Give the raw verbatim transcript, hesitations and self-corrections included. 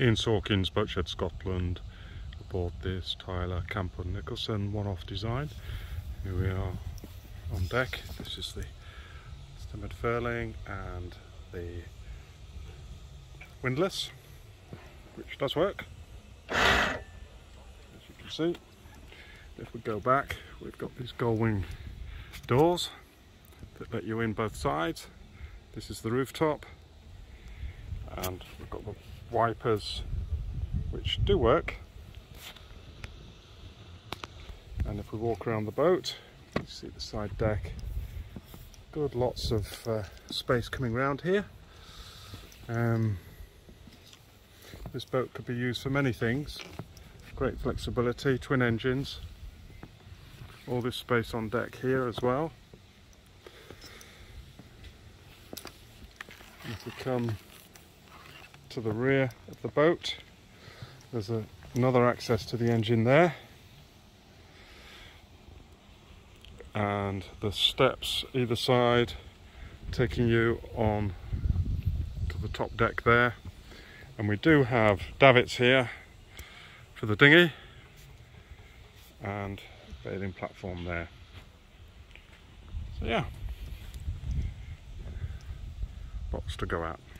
Ian Sorkins, Boatshed Scotland. Aboard this Tyler Camper Nicholson one-off design. Here we are on deck. This is the stemmed furling and the windlass, which does work, as you can see. If we go back, we've got these gull wing doors that let you in both sides. This is the rooftop, and we've got the wipers, which do work. And if we walk around the boat, you see the side deck. Good, lots of uh, space coming round here. Um, this boat could be used for many things. Great flexibility, twin engines. All this space on deck here as well. If we come to the rear of the boat, there's a, another access to the engine there. And the steps either side taking you on to the top deck there. And we do have davits here for the dinghy and bathing platform there. So yeah, lots to go at.